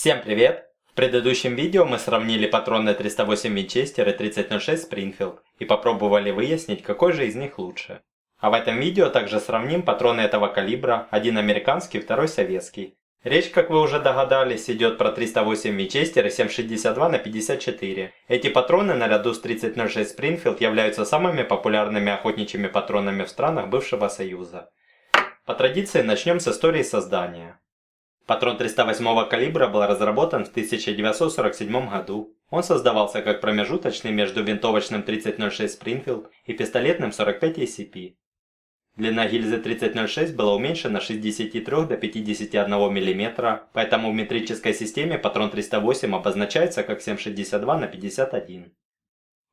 Всем привет! В предыдущем видео мы сравнили патроны 308 Winchester и 30-06 Springfield и попробовали выяснить, какой же из них лучше. А в этом видео также сравним патроны этого калибра, один американский, второй советский. Речь, как вы уже догадались, идет про 308 Winchester и 7.62х54. Эти патроны наряду с 30-06 Springfield являются самыми популярными охотничьими патронами в странах бывшего Союза. По традиции начнем с истории создания. Патрон 308-го калибра был разработан в 1947 году. Он создавался как промежуточный между винтовочным 30-06 Springfield и пистолетным 45 ACP. Длина гильзы 30-06 была уменьшена с 63 до 51 мм, поэтому в метрической системе патрон 308 обозначается как 7.62х51.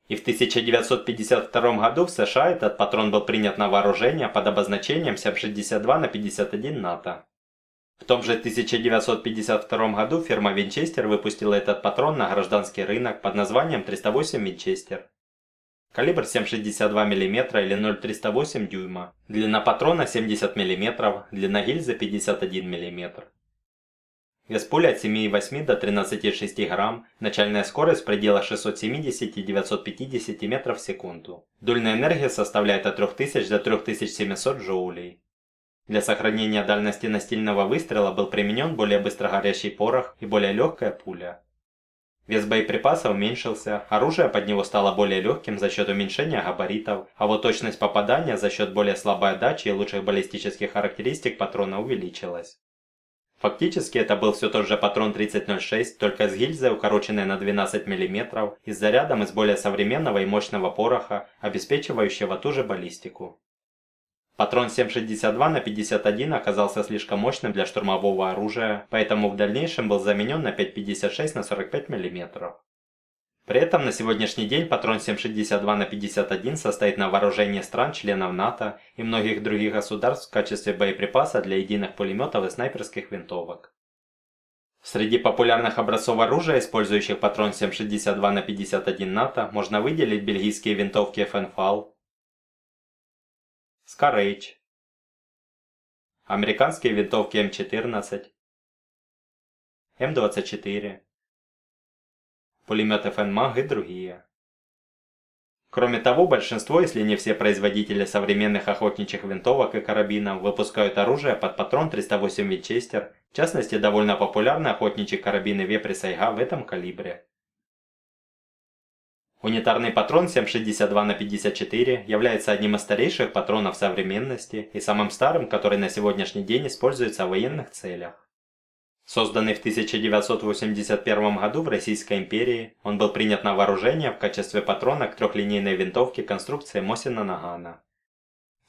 И в 1952 году в США этот патрон был принят на вооружение под обозначением 7.62х51 НАТО. В том же 1952 году фирма Winchester выпустила этот патрон на гражданский рынок под названием 308 Winchester. Калибр 7,62 мм или 0,308 дюйма. Длина патрона 70 мм, длина гильзы 51 мм. Вес пули от 7,8 до 13,6 грамм, начальная скорость в пределах 670 и 950 метров в секунду. Дульная энергия составляет от 3000 до 3700 джоулей. Для сохранения дальности настильного выстрела был применен более быстро горящий порох и более легкая пуля. Вес боеприпаса уменьшился, оружие под него стало более легким за счет уменьшения габаритов, а вот точность попадания за счет более слабой отдачи и лучших баллистических характеристик патрона увеличилась. Фактически это был все тот же патрон 30-06, только с гильзой, укороченной на 12 мм, и с зарядом из более современного и мощного пороха, обеспечивающего ту же баллистику. Патрон 7.62х51 оказался слишком мощным для штурмового оружия, поэтому в дальнейшем был заменен на 5.56х45 мм. При этом на сегодняшний день патрон 7.62х51 состоит на вооружении стран-членов НАТО и многих других государств в качестве боеприпаса для единых пулеметов и снайперских винтовок. Среди популярных образцов оружия, использующих патрон 7.62х51 НАТО, можно выделить бельгийские винтовки FN-FAL, SKAR-H, американские винтовки М14, М24, пулемет FN MAG и другие. Кроме того, большинство, если не все производители современных охотничьих винтовок и карабинов выпускают оружие под патрон 308 Winchester, в частности, довольно популярны охотничьи карабины Вепрь и Сайга в этом калибре. Унитарный патрон 7.62х54 является одним из старейших патронов современности и самым старым, который на сегодняшний день используется в военных целях. Созданный в 1981 году в Российской империи, он был принят на вооружение в качестве патрона к трехлинейной винтовке конструкции Мосина Нагана.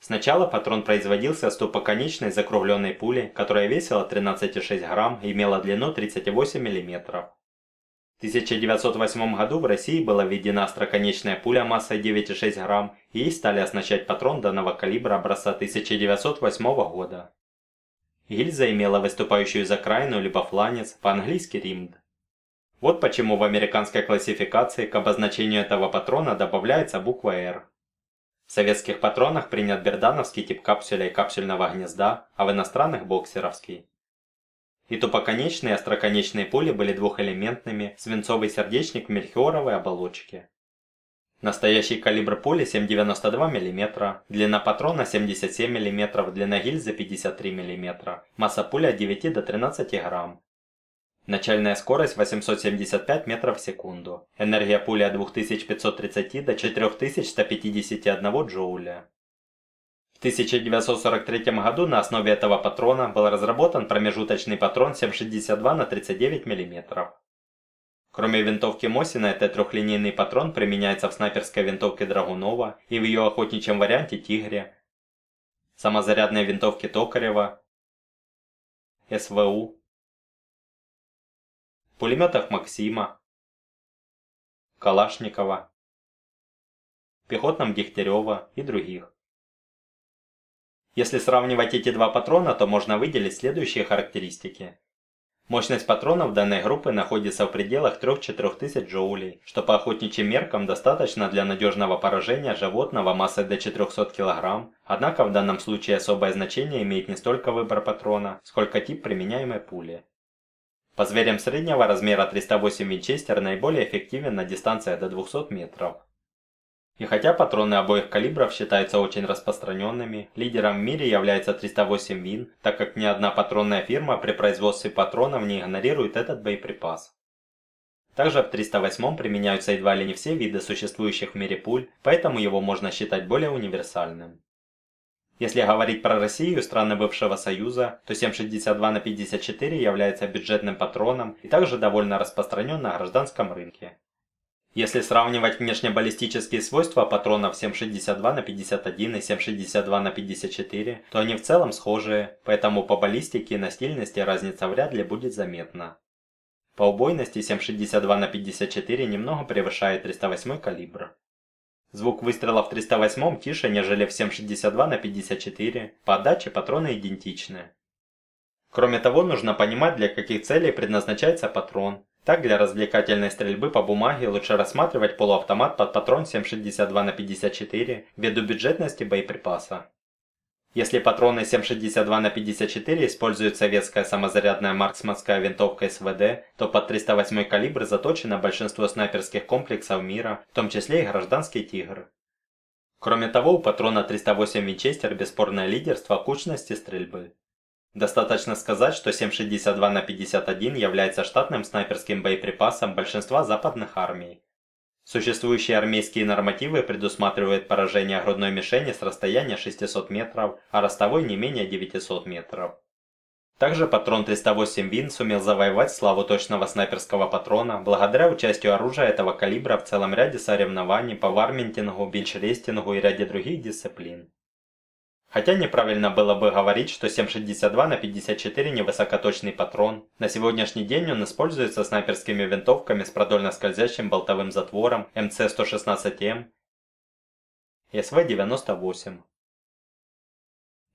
Сначала патрон производился с тупоконечной закругленной пули, которая весила 13,6 грамм и имела длину 38 мм. В 1908 году в России была введена остроконечная пуля массой 9,6 грамм, и ей стали оснащать патрон данного калибра образца 1908 года. Гильза имела выступающую закраину либо фланец, по-английски римд. Вот почему в американской классификации к обозначению этого патрона добавляется буква «Р». В советских патронах принят бердановский тип капсюля и капсюльного гнезда, а в иностранных – боксеровский. И тупоконечные и остроконечные пули были двухэлементными, свинцовый сердечник в мельхиоровой оболочке. Настоящий калибр пули 7,92 мм, длина патрона 77 мм, длина гильзы 53 мм, масса пули от 9 до 13 грамм. Начальная скорость 875 метров в секунду, энергия пули от 2530 до 4151 джоуля. В 1943 году на основе этого патрона был разработан промежуточный патрон 7.62х39 мм. Кроме винтовки Мосина, этот трехлинейный патрон применяется в снайперской винтовке Драгунова и в ее охотничьем варианте Тигре, самозарядной винтовке Токарева, СВУ, пулеметах Максима, Калашникова, пехотном Дегтярева и других. Если сравнивать эти два патрона, то можно выделить следующие характеристики. Мощность патронов данной группы находится в пределах 3-4 тысяч джоулей, что по охотничьим меркам достаточно для надежного поражения животного массой до 400 кг, однако в данном случае особое значение имеет не столько выбор патрона, сколько тип применяемой пули. По зверям среднего размера 308 Winchester наиболее эффективен на дистанциях до 200 метров. И хотя патроны обоих калибров считаются очень распространенными, лидером в мире является 308 Win, так как ни одна патронная фирма при производстве патронов не игнорирует этот боеприпас. Также в 308-м применяются едва ли не все виды существующих в мире пуль, поэтому его можно считать более универсальным. Если говорить про Россию и страны бывшего Союза, то 7.62х54 является бюджетным патроном и также довольно распространен на гражданском рынке. Если сравнивать внешнебаллистические свойства патронов 7.62х51 и 7.62х54, то они в целом схожие, поэтому по баллистике и настильности разница вряд ли будет заметна. По убойности 7.62х54 немного превышает 308-й калибр. Звук выстрела в 308-м тише, нежели в 7.62х54, по отдаче патроны идентичны. Кроме того, нужно понимать, для каких целей предназначается патрон. Так, для развлекательной стрельбы по бумаге лучше рассматривать полуавтомат под патрон 7.62х54 ввиду бюджетности боеприпаса. Если патроны 7.62х54 использует советская самозарядная марксманская винтовка СВД, то под 308 калибр заточено большинство снайперских комплексов мира, в том числе и гражданский «Тигр». Кроме того, у патрона 308 Winchester бесспорное лидерство в кучности стрельбы. Достаточно сказать, что 7.62х51 является штатным снайперским боеприпасом большинства западных армий. Существующие армейские нормативы предусматривают поражение грудной мишени с расстояния 600 метров, а ростовой не менее 900 метров. Также патрон 308 Win сумел завоевать славу точного снайперского патрона благодаря участию оружия этого калибра в целом ряде соревнований по варментингу, бенчрестингу и ряде других дисциплин. Хотя неправильно было бы говорить, что 7.62х54 невысокоточный патрон, на сегодняшний день он используется снайперскими винтовками с продольно-скользящим болтовым затвором МЦ-116М и СВ-98.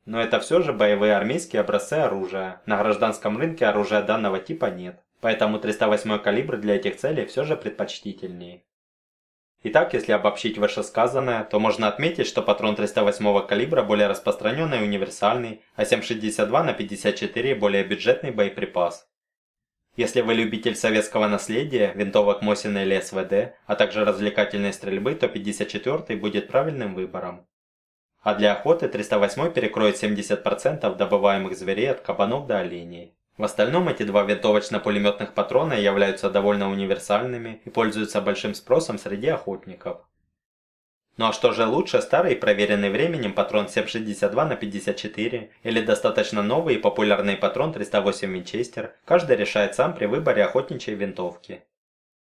Но это все же боевые армейские образцы оружия, на гражданском рынке оружия данного типа нет, поэтому 308 калибр для этих целей все же предпочтительнее. Итак, если обобщить вышесказанное, то можно отметить, что патрон 308 калибра более распространенный и универсальный, а 7.62х54 более бюджетный боеприпас. Если вы любитель советского наследия, винтовок Мосина или СВД, а также развлекательной стрельбы, то 54-й будет правильным выбором. А для охоты 308 перекроет 70% добываемых зверей от кабанов до оленей. В остальном эти два винтовочно-пулеметных патрона являются довольно универсальными и пользуются большим спросом среди охотников. Ну а что же лучше, старый и проверенный временем патрон 7.62х54 или достаточно новый и популярный патрон 308 Winchester, каждый решает сам при выборе охотничьей винтовки.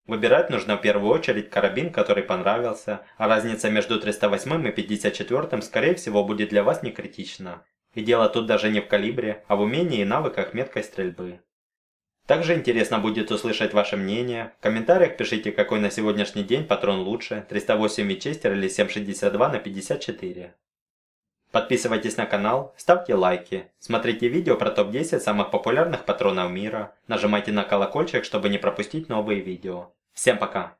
Выбирать нужно в первую очередь карабин, который понравился, а разница между 308 и 54 скорее всего будет для вас не критична. И дело тут даже не в калибре, а в умении и навыках меткой стрельбы. Также интересно будет услышать ваше мнение. В комментариях пишите, какой на сегодняшний день патрон лучше, 308 Winchester или 7.62х54. Подписывайтесь на канал, ставьте лайки, смотрите видео про топ-10 самых популярных патронов мира, нажимайте на колокольчик, чтобы не пропустить новые видео. Всем пока!